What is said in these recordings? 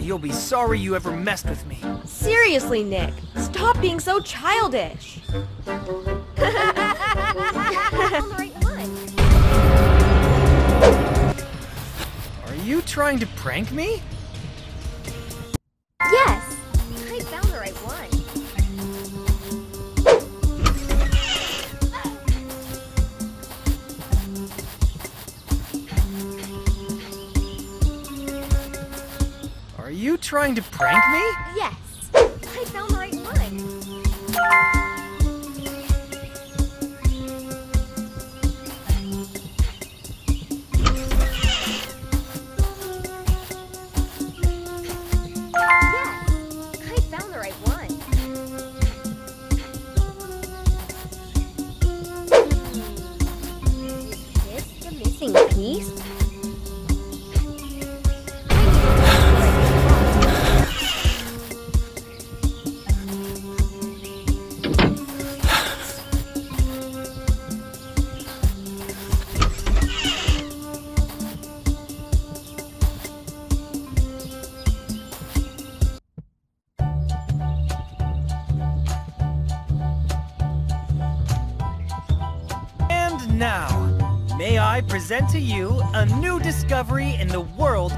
You'll be sorry you ever messed with me. Seriously, Nick, stop being so childish. Are you trying to prank me? Yes, I found the right one. Are you trying to prank me? Yes, I found the right one. Yes, I found the right one. Is this the missing piece? Now, may I present to you a new discovery in the world.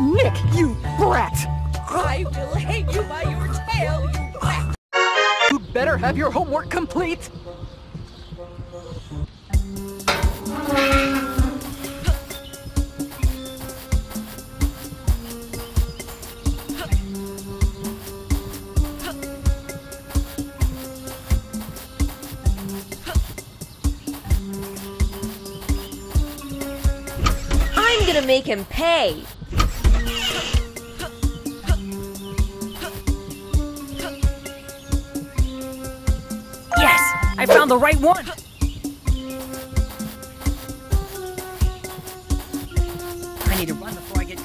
Nick, you brat! I will hang you by your tail, you brat! You better have your homework complete! To make him pay. Yes, I found the right one. I need to run before I get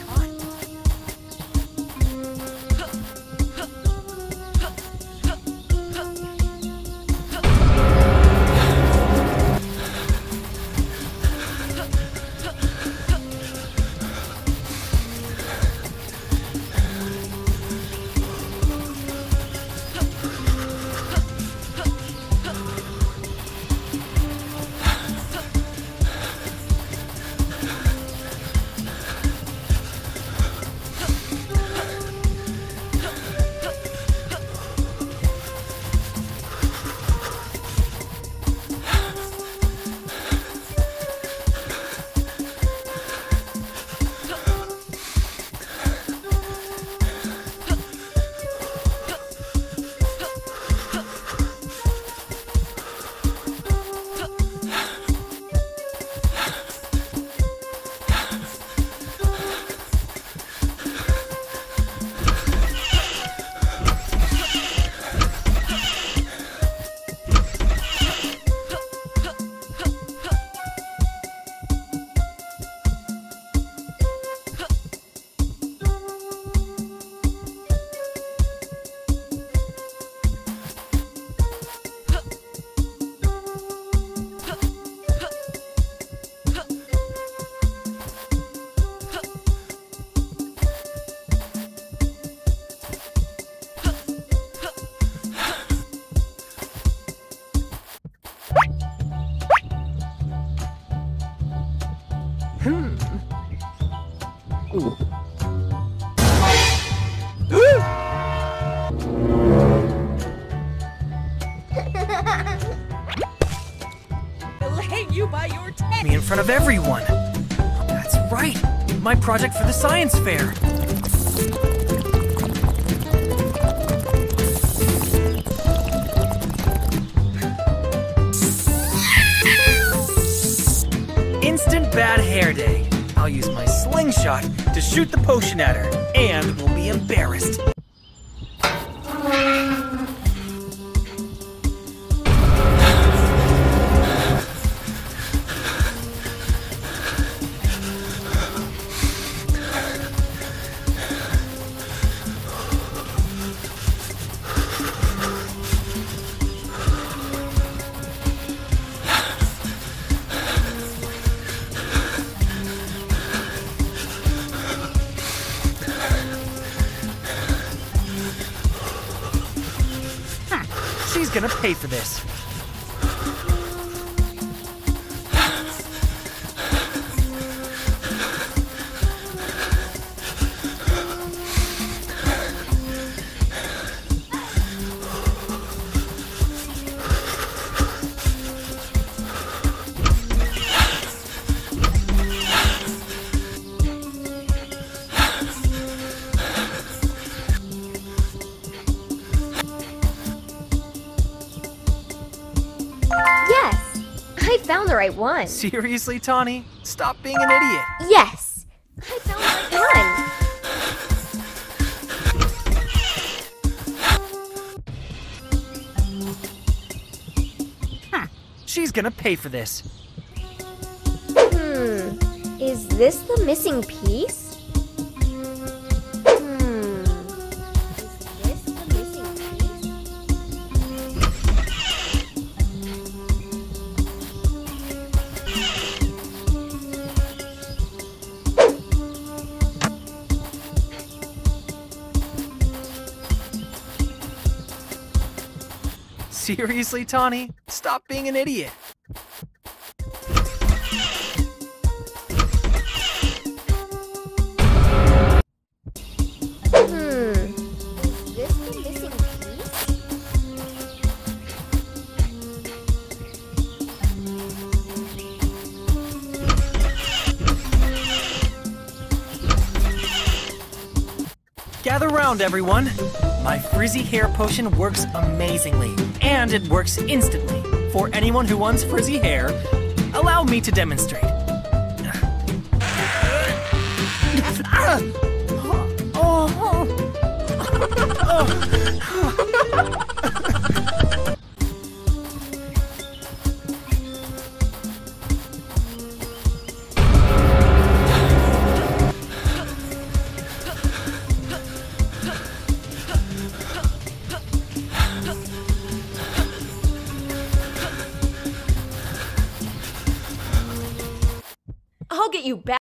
I'll hang you by your tail. Me in front of everyone. That's right. My project for the science fair. Instant bad hair day. I'll use my slingshot to shoot the potion at her, and we'll be embarrassed. gonna pay for this. Found the right one. Seriously, Tani? Stop being an idiot. Yes, I found the right one. She's gonna pay for this. Is this the missing piece? Seriously, Tani? Stop being an idiot. Is this the missing piece? Gather round, everyone. My frizzy hair potion works amazingly, and it works instantly. For anyone who wants frizzy hair, allow me to demonstrate. I'll get you back.